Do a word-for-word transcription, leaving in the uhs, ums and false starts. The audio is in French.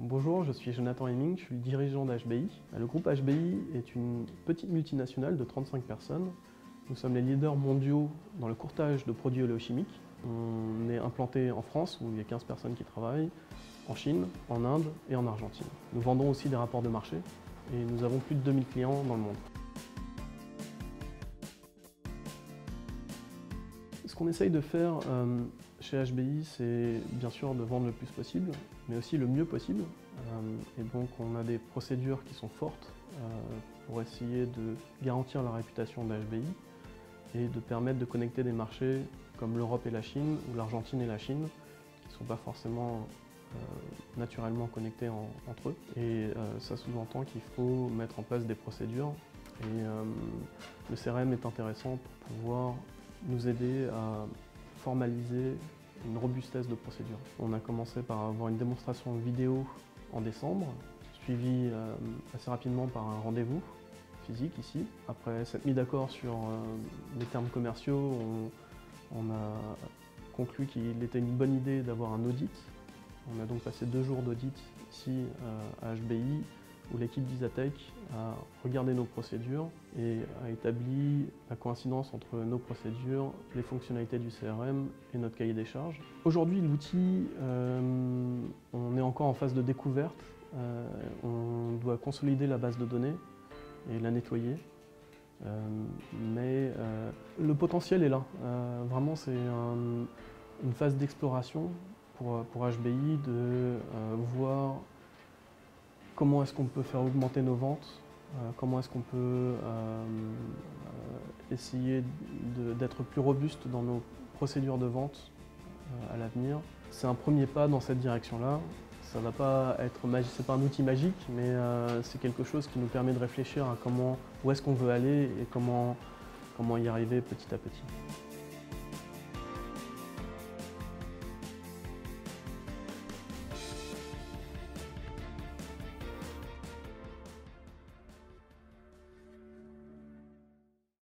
Bonjour, je suis Jonathan Hemming, je suis le dirigeant d'H B I. Le groupe H B I est une petite multinationale de trente-cinq personnes. Nous sommes les leaders mondiaux dans le courtage de produits oléochimiques. On est implanté en France où il y a quinze personnes qui travaillent, en Chine, en Inde et en Argentine. Nous vendons aussi des rapports de marché et nous avons plus de deux mille clients dans le monde. Ce qu'on essaye de faire euh, chez H B I, c'est bien sûr de vendre le plus possible, mais aussi le mieux possible. Euh, et donc on a des procédures qui sont fortes euh, pour essayer de garantir la réputation d'H B I et de permettre de connecter des marchés comme l'Europe et la Chine, ou l'Argentine et la Chine, qui ne sont pas forcément euh, naturellement connectés en, entre eux. Et euh, ça sous-entend qu'il faut mettre en place des procédures. Et euh, le C R M est intéressant pour pouvoir nous aider à formaliser une robustesse de procédure. On a commencé par avoir une démonstration vidéo en décembre, suivie euh, assez rapidement par un rendez-vous physique ici. Après s'être mis d'accord sur euh, les termes commerciaux, on, on a conclu qu'il était une bonne idée d'avoir un audit. On a donc passé deux jours d'audit ici euh, à H B I, où l'équipe d'Isatech a regardé nos procédures et a établi la coïncidence entre nos procédures, les fonctionnalités du C R M et notre cahier des charges. Aujourd'hui, l'outil, euh, on est encore en phase de découverte. Euh, on doit consolider la base de données et la nettoyer. Euh, mais euh, le potentiel est là. Euh, vraiment, c'est un, une phase d'exploration pour, pour H B I de euh, voir comment est-ce qu'on peut faire augmenter nos ventes, euh, comment est-ce qu'on peut euh, euh, essayer d'être plus robuste dans nos procédures de vente euh, à l'avenir. C'est un premier pas dans cette direction-là. Ça va pas être magique, c'est pas un outil magique, mais euh, c'est quelque chose qui nous permet de réfléchir à comment, où est-ce qu'on veut aller et comment, comment y arriver petit à petit.